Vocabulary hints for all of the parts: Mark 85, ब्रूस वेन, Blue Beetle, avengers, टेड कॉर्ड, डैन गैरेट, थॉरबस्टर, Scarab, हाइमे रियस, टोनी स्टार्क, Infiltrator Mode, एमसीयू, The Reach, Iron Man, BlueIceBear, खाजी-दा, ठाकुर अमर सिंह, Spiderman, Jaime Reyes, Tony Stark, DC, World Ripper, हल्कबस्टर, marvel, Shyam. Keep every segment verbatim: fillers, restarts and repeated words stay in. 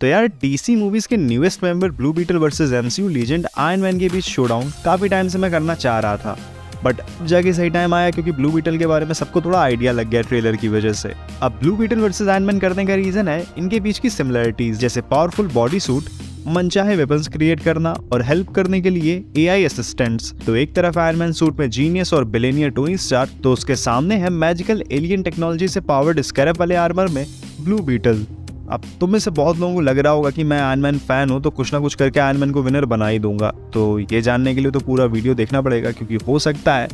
तो यार DC movies के newest member Blue Beetle versus एमसीयू legend Iron Man के बीच शोडाउन काफी टाइम से मैं करना चाह रहा था, बट जगह सही टाइम आया क्योंकि ब्लू बीटल के बारे में सबको थोड़ा आइडिया लग गया ट्रेलर की वजह से। अब blue Beetle versus Iron Man करने का रीजन है इनके बीच की सिमिलरिटीज, जैसे पावरफुल बॉडी सूट, मनचाहे वेपन्स क्रिएट करना और हेल्प करने के लिए एआई असिस्टेंट्स। तो एक तरफ आयरमैन सूट में जीनियस और बिलियनियर टोनी स्टार्क, तो उसके सामने है मैजिकल एलियन टेक्नोलॉजी से पावर्ड स्कैरब वाले आर्मर में ब्लू बीटल। अब तुम में से बहुत लोगों को लग रहा होगा कि मैं आयरमैन फैन हूँ तो कुछ ना कुछ करके आयरमैन को विनर बना ही दूंगा, तो ये जानने के लिए तो पूरा वीडियो देखना पड़ेगा क्योंकि हो सकता है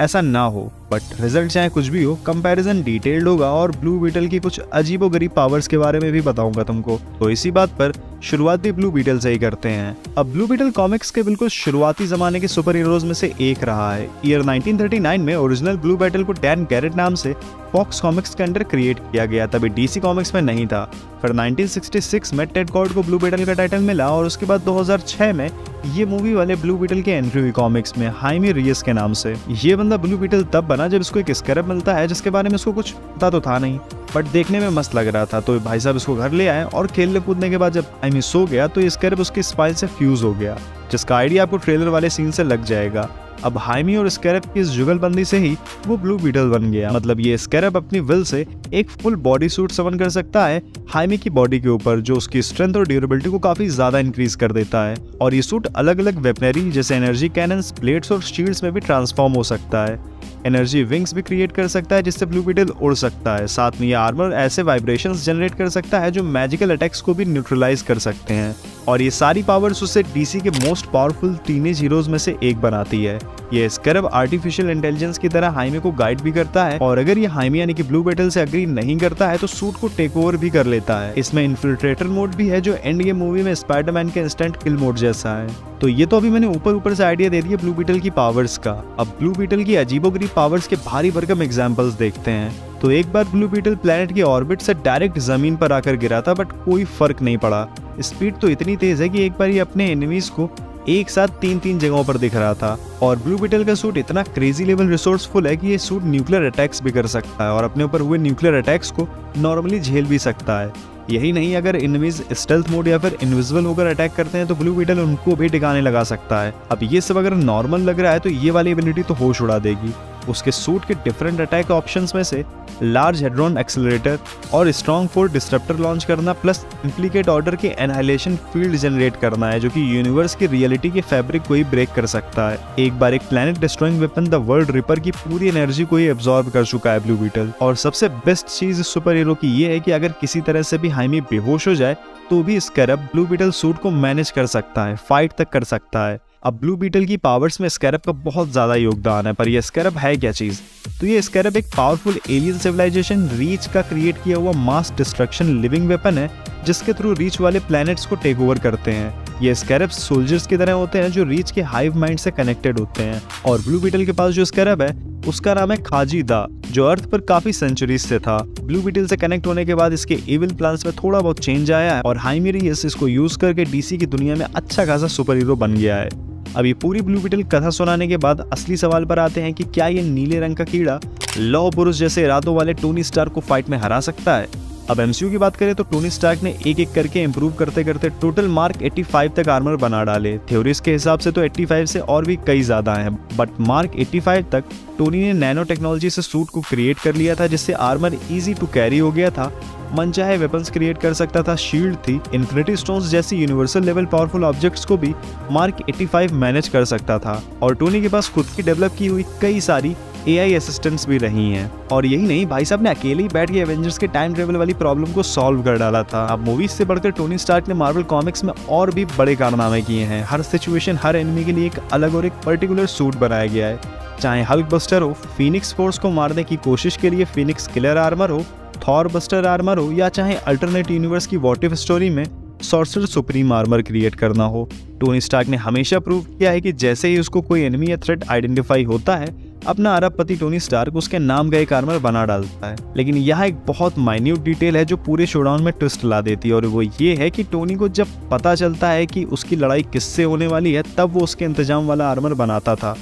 ऐसा ना हो, बट रिजल्ट चाहे कुछ भी हो कंपैरिजन डिटेल्ड होगा और ब्लू बीटल की कुछ अजीबोगरीब पावर्स के बारे में भी बताऊंगा तुमको। तो इसी बात पर शुरुआत भी ब्लू बीटल से ही करते हैं। अब ब्लू बीटल कॉमिक्स के बिल्कुल शुरुआती जमाने के सुपर हीरोज में से एक रहा है। ईयर नाइनटीन थर्टी नाइन में ओरिजिनल ब्लू बीटल को डैन गैरेट नाम से फॉक्स कॉमिक्स के अंडर क्रिएट किया गया, तभी डीसी कॉमिक्स में नहीं था। फिर नाइनटीन सिक्सटी सिक्स में टेड कॉर्ड को ब्लू बीटल का टाइटल मिला और उसके बाद दो हज़ार छह में ये मूवी वाले ब्लू बीटल के एंट्री हुई कॉमिक्स में हाइमे रियस के नाम से। ये बंदा ब्लू बीटल तब बना जब इसको एक स्कैरब मिलता है जिसके बारे में उसको कुछ पता तो था नहीं, बट देखने में मस्त लग रहा था, तो भाई साहब इसको घर ले आए और खेलने कूदने के बाद जब आई मीन सो गया तो ये स्कैरब उसकी स्पाइन से फ्यूज हो गया, जिसका आइडिया आपको ट्रेलर वाले सीन से लग जाएगा। अब हाइमी और स्कैरब की इस जुगलबंदी से ही वो ब्लू बीटल बन गया, मतलब ये स्कैरब अपनी विल से एक फुल बॉडी सूट समन कर सकता है हाइमी की बॉडी के ऊपर, जो उसकी स्ट्रेंथ और ड्यूरेबिलिटी को काफी ज्यादा इंक्रीज कर देता है। और ये सूट अलग अलग वेपनरी जैसे एनर्जी कैनन्स, ब्लेड्स और शील्ड्स में भी ट्रांसफॉर्म हो सकता है। एनर्जी विंग्स भी क्रिएट कर सकता है जिससे ब्लू बीटल उड़ सकता है। साथ में ये आर्मर ऐसे वाइब्रेशंस जनरेट कर सकता है जो मैजिकल अटैक्स को भी न्यूट्रलाइज कर सकते हैं, और ये सारी पावर्स उसे डीसी के मोस्ट पावरफुल टीनेज हीरोज में से एक बनाती है। ये स्कैरब आर्टिफिशियल इंटेलिजेंस की तरह हाइमे को गाइड भी करता है, और अगर ये हाइमे यानी कि ब्लू बीटल से अग्री नहीं करता है तो सूट को टेक ओवर भी कर लेता है। इसमें इन्फिल्ट्रेटर मोड भी है जो एंड गेम मूवी में स्पाइडरमैन के इंस्टेंट किल मोड जैसा है। तो ये तो अभी मैंने ऊपर ऊपर से आइडिया दे दिया ब्लू बीटल की पावर्स का। अब ब्लू बीटल की अजीबोगरीब पावर्स के भारी भरकम एग्जाम्पल्स देखते हैं। तो एक बार ब्लू बीटल प्लैनेट के ऑर्बिट से डायरेक्ट जमीन पर आकर गिरा था, बट कोई फर्क नहीं पड़ा। स्पीड तो इतनी तेज है कि एक बार ये अपने एनिमीज को एक साथ तीन तीन जगहों पर दिख रहा था। और ब्लू बीटल का सूट इतना क्रेजी लेवल रिसोर्सफुल है कि ये सूट न्यूक्लियर अटैक्स भी कर सकता है और अपने ऊपर हुए न्यूक्लियर अटैक्स को नॉर्मली झेल भी सकता है। यही नहीं, अगर एनिमीज स्टेल्थ मोड या फिर इनविजिबल होकर अटैक करते हैं तो ब्लू बीटल उनको भी ठिकाने लगा सकता है। अब ये सब अगर नॉर्मल लग रहा है तो ये वाली एबिलिटी तो होश उड़ा देगी। उसके सूट के डिफरेंट अटैक ऑप्शंस में से लार्ज हेड्रॉन एक्सेलरेटर और स्ट्रॉन्ग फोर्स डिस्ट्रप्टर लॉन्च करना प्लस इम्प्लीकेट ऑर्डर के एनहाइलेशन फील्ड जनरेट करना है, जो कि यूनिवर्स की रियलिटी के फैब्रिक को ही ब्रेक कर सकता है। एक बार एक planet destroying weapon the world ripper की पूरी एनर्जी को ही एब्जॉर्ब कर चुका है ब्लू बीटल। और सबसे बेस्ट चीज सुपर हीरो की ये है कि अगर किसी तरह से भी हाइमी बेहोश हो जाए तो भी स्कैरब ब्लू बीटल सूट को मैनेज कर सकता है, फाइट तक कर सकता है। अब ब्लू बीटल की पावर्स में स्कैरब का बहुत ज्यादा योगदान है, पर यह स्कैरब है क्या चीज? तो ये स्कैरब एक पावरफुल एलियन सिविलाइजेशन रीच का क्रिएट किया हुआ मास डिस्ट्रक्शन लिविंग वेपन है, जिसके थ्रू रीच वाले प्लैनेट्स को टेक ओवर करते हैं। ये स्कैरब सोल्जर्स की तरह होते हैं जो रीच के हाइव माइंड से कनेक्टेड होते हैं। और ब्लू बीटल के पास जो स्कैरब है उसका नाम है खाजी-दा, जो अर्थ पर काफी सेंचुरीज से था। ब्लू बीटल से कनेक्ट होने के बाद इसके एविल प्लान्स में थोड़ा बहुत चेंज आया है और हाइमे रियस इसको यूज करके डीसी की दुनिया में अच्छा खासा सुपर हीरो बन गया है। अब ये पूरी ब्लू बीटल कथा सुनाने के बाद असली सवाल पर आते हैं कि क्या ये नीले रंग का कीड़ा लौह पुरुष जैसे इरादों वाले टोनी स्टार्क को फाइट में हरा सकता है? अब एमसीयू की बात करें तो टोनी स्टार्क ने एक एक करके इम्प्रूव करते करते टोटल मार्क पचासी तक आर्मर बना डाले। थ्योरीज के हिसाब से तो पचासी से और भी कई ज्यादा हैं, बट मार्क पचासी तक टोनी ने नैनो टेक्नोलॉजी से सूट को क्रिएट कर लिया था, जिससे आर्मर इजी टू कैरी हो गया था, मनचाहे वेपन्स क्रिएट कर सकता था, शील्ड थी, इन्फिनिटी स्टोन्स जैसी यूनिवर्सल लेवल पावरफुल ऑब्जेक्ट्स को भी मार्क पचासी मैनेज कर सकता था। और टोनी के पास खुद की डेवलप की हुई कई सारी एआई असिस्टेंट्स भी रही हैं। और यही नहीं, भाई साहब ने अकेले ही बैठ के एवेंजर्स के टाइम ट्रेवल वाली प्रॉब्लम को सॉल्व कर डाला था। अब मूवीज से बढ़कर टोनी स्टार्क ने मार्वल कॉमिक्स में और भी बड़े कारनामे किए हैं। हर सिचुएशन, हर एनिमी के लिए एक अलग और एक पर्टिकुलर सूट बनाया गया है, चाहे हल्कबस्टर हो, फीनिक्स फोर्स को मारने की कोशिश के लिए फीनिक्स किलर आर्मर हो, थॉरबस्टर आर्मर हो, या चाहे अल्टरनेट यूनिवर्स की वॉट इफ स्टोरी में सॉर्सरर सुप्रीम आर्मर क्रिएट करना हो। टोनी स्टार्क ने हमेशा प्रूव किया है कि जैसे ही उसको कोई एनिमी या थ्रेट आइडेंटिफाई होता है, अपना अरब पति टोनी स्टार्क उसके नाम का एक आर्मर बना डालता है। लेकिन यहाँ एक बहुत माइन्यूट डिटेल है जो पूरे शोडाउन में ट्विस्ट ला देती है, और वो ये है कि टोनी को जब पता चलता है कि उसकी लड़ाई किससे होने वाली है तब वो उसके इंतजाम वाला आर्मर बनाता था।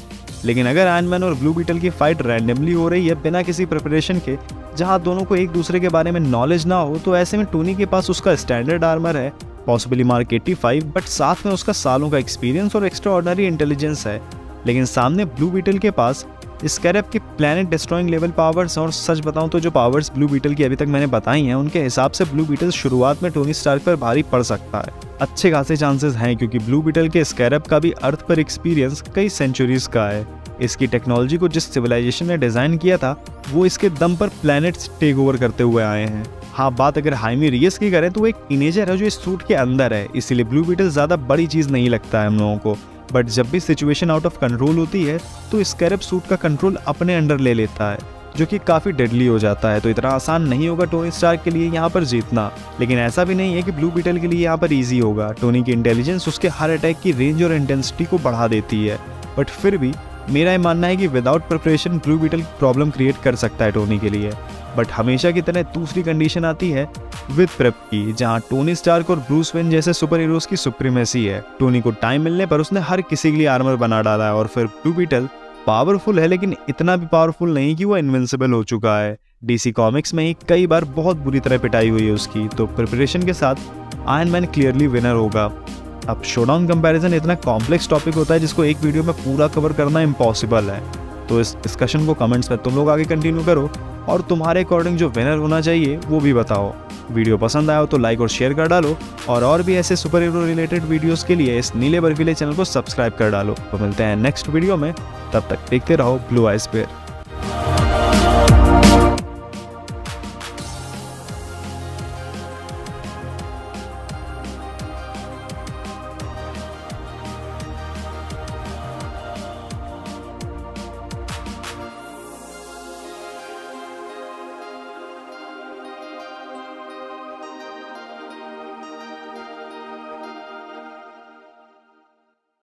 लेकिन अगर आयरन मैन और ब्लू बीटल की फाइट रैंडमली हो रही है बिना किसी प्रिपरेशन के, जहां दोनों को एक दूसरे के बारे में नॉलेज ना हो, तो ऐसे में टोनी के पास उसका स्टैंडर्ड आर्मर है, पॉसिबली मार्क पचासी, बट साथ में उसका सालों का एक्सपीरियंस और एक्स्ट्राऑर्डिनरी इंटेलिजेंस है। लेकिन सामने ब्लू बीटल के पास स्कैरब के प्लैनेट डिस्ट्रॉइंग लेवल पावर्स, और सच बताऊं तो जो पावर्स ब्लू बीटल की अभी तक मैंने बताई हैं, उनके हिसाब से ब्लू बीटल शुरुआत में टोनी स्टार्क पर भारी पड़ सकता है। अच्छे खासे चांसेस हैं क्योंकि ब्लू बीटल के स्कैरब का भी अर्थ पर एक्सपीरियंस कई सेंचुरीज का है। इसकी टेक्नोलॉजी को जिस सिविलाइजेशन ने डिज़ाइन किया था, वो इसके दम पर प्लैनेट्स टेक ओवर करते हुए आए हैं। हाँ, बात अगर हाइमी रियस की करें तो वो एक टीनेजर है जो इस सूट के अंदर है, इसीलिए ब्लू बीटल ज़्यादा बड़ी चीज़ नहीं लगता है हम लोगों को। बट जब भी सिचुएशन आउट ऑफ कंट्रोल होती है तो स्कैरब सूट का कंट्रोल अपने अंडर ले लेता है, जो कि काफ़ी डेडली हो जाता है। तो इतना आसान नहीं होगा टोनी स्टार्क के लिए यहाँ पर जीतना, लेकिन ऐसा भी नहीं है कि ब्लू बीटल के लिए यहाँ पर ईजी होगा। टोनी की इंटेलिजेंस उसके हर अटैक की रेंज और इंटेंसिटी को बढ़ा देती है, बट फिर भी मेरा ये मानना है कि without preparation Blue Beetle problem create कर सकता है टोनी के लिए। बट हमेशा की तरह दूसरी कंडीशन आती है विद प्रेप की, जहां टोनी स्टार्क और ब्रूस वेन जैसे सुपर हीरोज की सुप्रीमेसी है। टोनी को टाइम मिलने पर उसने हर किसी के लिए आर्मर बना डाला है, और फिर ब्लू बीटल पावरफुल है लेकिन इतना भी पावरफुल नहीं कि वो इनविंसिबल हो चुका है। डीसी कॉमिक्स में ही कई बार बहुत बुरी तरह पिटाई हुई है उसकी। तो प्रिपरेशन के साथ आयरन मैन क्लियरली विनर होगा। अब शोडाउन कंपैरिजन इतना कॉम्प्लेक्स टॉपिक होता है जिसको एक वीडियो में पूरा कवर करना इम्पॉसिबल है। तो इस डिस्कशन को कमेंट्स में तुम लोग आगे कंटिन्यू करो और तुम्हारे अकॉर्डिंग जो विनर होना चाहिए वो भी बताओ। वीडियो पसंद आया हो तो लाइक और शेयर कर डालो, और और भी ऐसे सुपर हीरो रिलेटेड वीडियोस के लिए इस नीले बर्फीले चैनल को सब्सक्राइब कर डालो। तो मिलते हैं नेक्स्ट वीडियो में, तब तक देखते रहो ब्लू आइस बेयर।